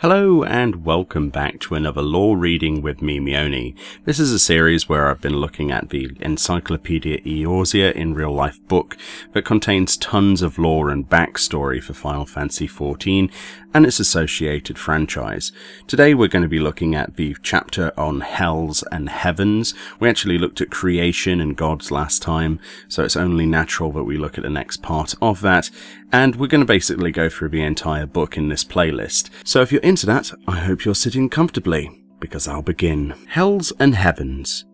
Hello and welcome back to another lore reading with me, Meoni. This is a series where I've been looking at the Encyclopedia Eorzea in real life book that contains tons of lore and backstory for Final Fantasy XIV and its associated franchise. Today we're going to be looking at the chapter on Hells and Heavens. We actually looked at creation and gods last time, so it's only natural that we look at the next part of that, and we're going to basically go through the entire book in this playlist. So if you're into that, I hope you're sitting comfortably, because I'll begin. Hells and Heavens.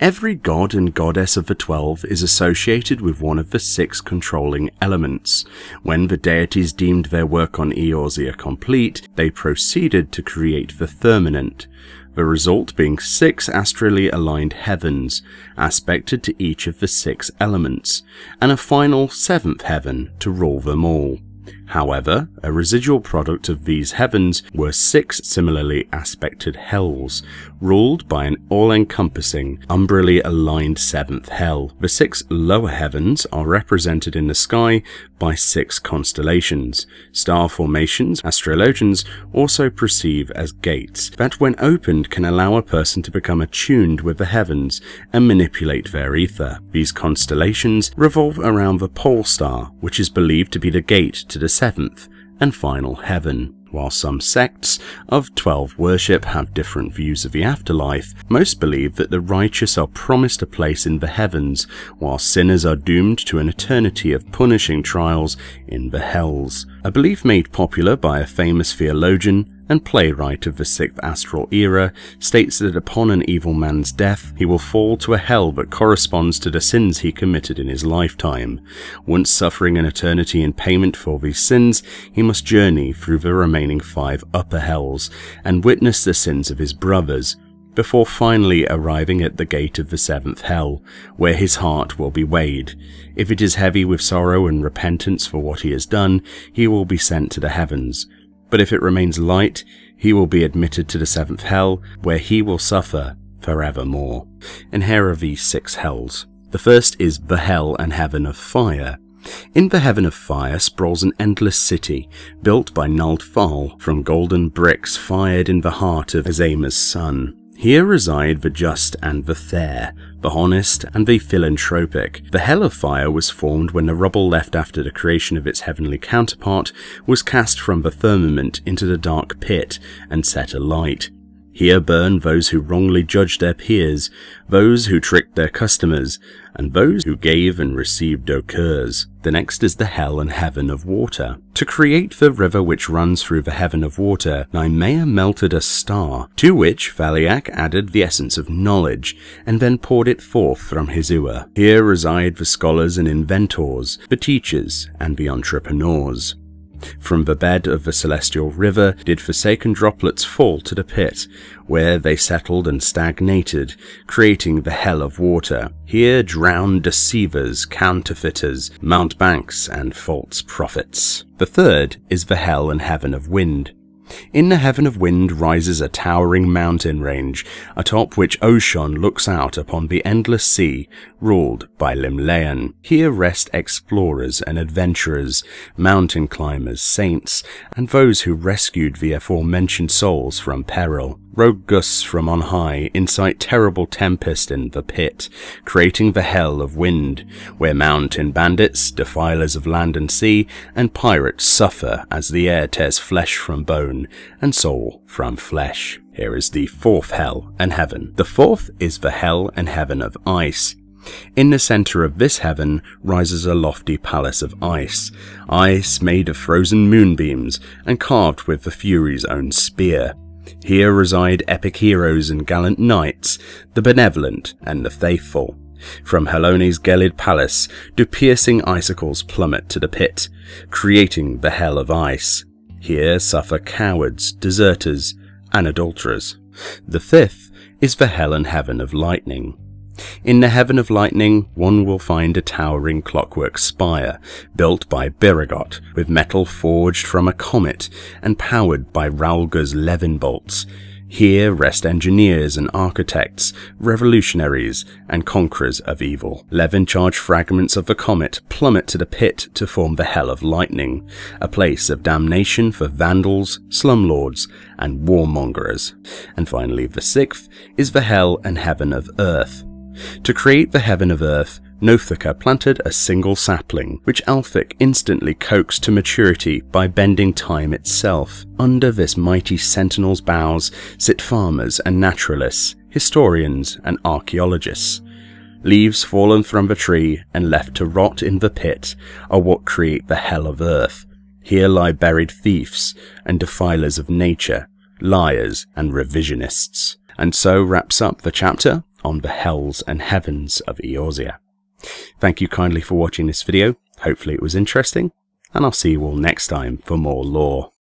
Every god and goddess of the 12 is associated with one of the 6 controlling elements. When the deities deemed their work on Eorzea complete, they proceeded to create the firmament, the result being 6 astrally aligned heavens, aspected to each of the 6 elements, and a final 7th heaven to rule them all. However, a residual product of these heavens were 6 similarly aspected hells, ruled by an all-encompassing, umbrally aligned 7th hell. The 6 lower heavens are represented in the sky by 6 constellations. Star formations, astrologians also perceive as gates, that when opened can allow a person to become attuned with the heavens and manipulate their ether. These constellations revolve around the pole star, which is believed to be the gate to the 7th and final heaven. While some sects of 12 worship have different views of the afterlife, most believe that the righteous are promised a place in the heavens, while sinners are doomed to an eternity of punishing trials in the hells. A belief made popular by a famous theologian and playwright of the 6th astral era states that upon an evil man's death, he will fall to a hell that corresponds to the sins he committed in his lifetime. Once suffering an eternity in payment for these sins, he must journey through the remaining 5 upper hells and witness the sins of his brothers, before finally arriving at the gate of the 7th hell, where his heart will be weighed. If it is heavy with sorrow and repentance for what he has done, he will be sent to the heavens. But if it remains light, he will be admitted to the 7th hell, where he will suffer forevermore. And here are the 6 hells. The first is the Hell and Heaven of Fire. In the Heaven of Fire sprawls an endless city, built by Nald'thal from golden bricks fired in the heart of Azema's son. Here reside the just and the fair, the honest and the philanthropic. The Hell of Fire was formed when the rubble left after the creation of its heavenly counterpart was cast from the firmament into the dark pit and set alight. Here burn those who wrongly judged their peers, those who tricked their customers, and those who gave and received douceurs. The next is the Hell and Heaven of Water. To create the river which runs through the Heaven of Water, Nimea melted a star, to which Phaliac added the essence of knowledge, and then poured it forth from his ewer. Here reside the scholars and inventors, the teachers, and the entrepreneurs. From the bed of the celestial river did forsaken droplets fall to the pit, where they settled and stagnated, creating the Hell of Water. Here drowned deceivers, counterfeiters, mountebanks, and false prophets. The third is the Hell and Heaven of Wind. In the Heaven of Wind rises a towering mountain range, atop which Oshon looks out upon the endless sea, ruled by Limlaan. Here rest explorers and adventurers, mountain climbers, saints, and those who rescued the aforementioned souls from peril. Rogue gusts from on high incite terrible tempest in the pit, creating the Hell of Wind, where mountain bandits, defilers of land and sea, and pirates suffer as the air tears flesh from bone and soul from flesh. Here is the 4th Hell and Heaven. The 4th is the Hell and Heaven of Ice. In the centre of this heaven rises a lofty palace of ice, ice made of frozen moonbeams and carved with the Fury's own spear. Here reside epic heroes and gallant knights, the benevolent and the faithful. From Helone's gelid palace do piercing icicles plummet to the pit, creating the Hell of Ice. Here suffer cowards, deserters, and adulterers. The 5th is the Hell and Heaven of Lightning. In the Heaven of Lightning, one will find a towering clockwork spire, built by Birigot, with metal forged from a comet and powered by Raulga's levin bolts. Here rest engineers and architects, revolutionaries and conquerors of evil. Levin-charged fragments of the comet plummet to the pit to form the Hell of Lightning, a place of damnation for vandals, slumlords and warmongers. And finally, the sixth is the Hell and Heaven of Earth. To create the Heaven of Earth, Nothica planted a single sapling, which Alphic instantly coaxed to maturity by bending time itself. Under this mighty sentinel's boughs sit farmers and naturalists, historians and archaeologists. Leaves fallen from the tree and left to rot in the pit are what create the Hell of Earth. Here lie buried thieves and defilers of nature, liars and revisionists. And so wraps up the chapter on the Hells and Heavens of Eorzea. Thank you kindly for watching this video, hopefully it was interesting, and I'll see you all next time for more lore.